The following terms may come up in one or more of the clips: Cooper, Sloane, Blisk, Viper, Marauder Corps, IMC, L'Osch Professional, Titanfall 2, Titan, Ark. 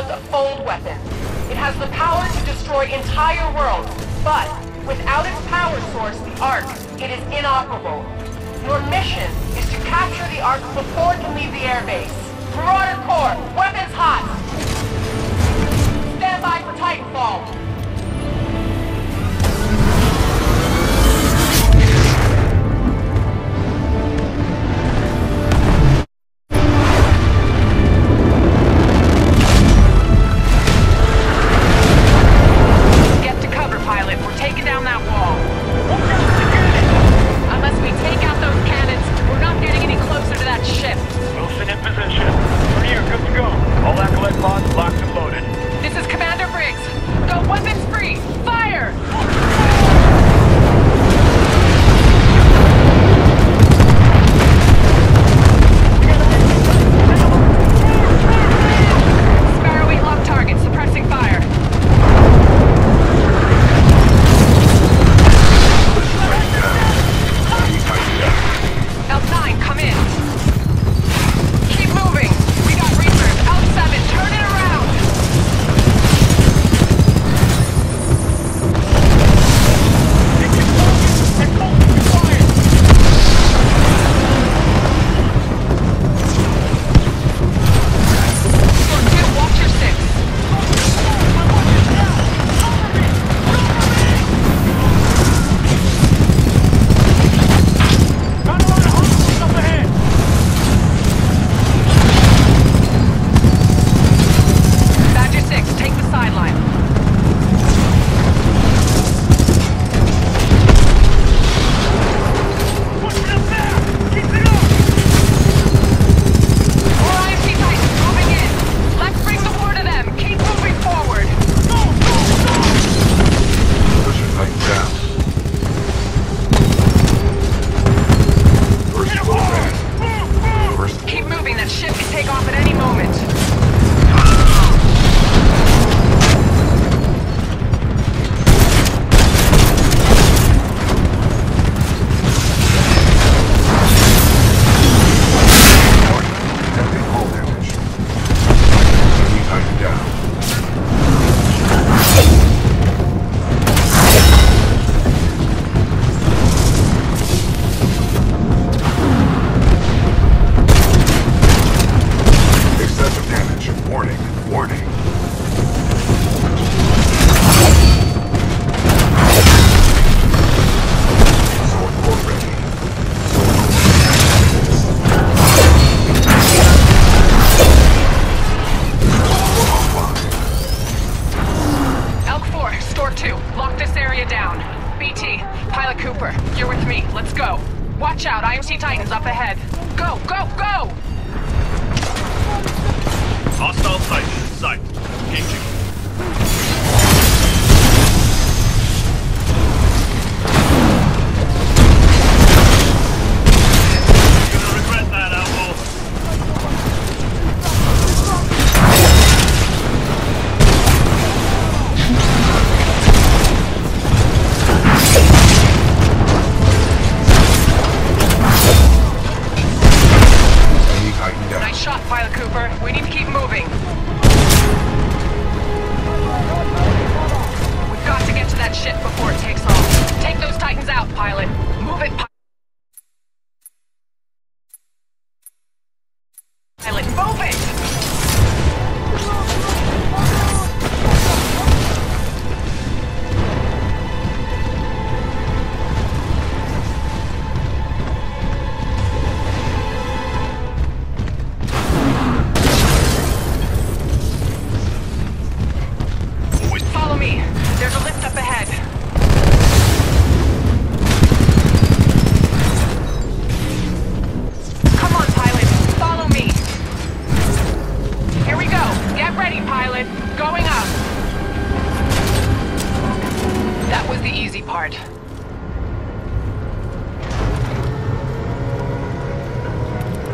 us a fold weapon. It has the power to destroy entire worlds, but without its power source, the Ark, it is inoperable. Your mission is to capture the Ark before it can leave the airbase. Marauder Corps, weapons hot! Stand by for Titanfall! Cooper, you're with me. Let's go. Watch out, IMC Titans up ahead. Go, go, go! Hostile Titan in sight. Engaging.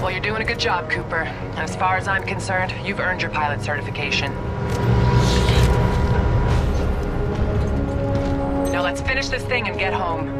Well, you're doing a good job, Cooper. As far as I'm concerned, you've earned your pilot certification. Now let's finish this thing and get home.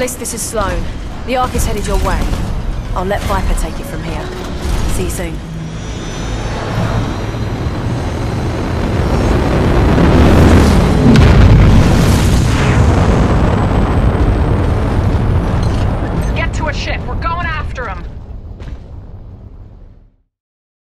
Blisk, this is Sloane. The Ark is headed your way. I'll let Viper take it from here. See you soon.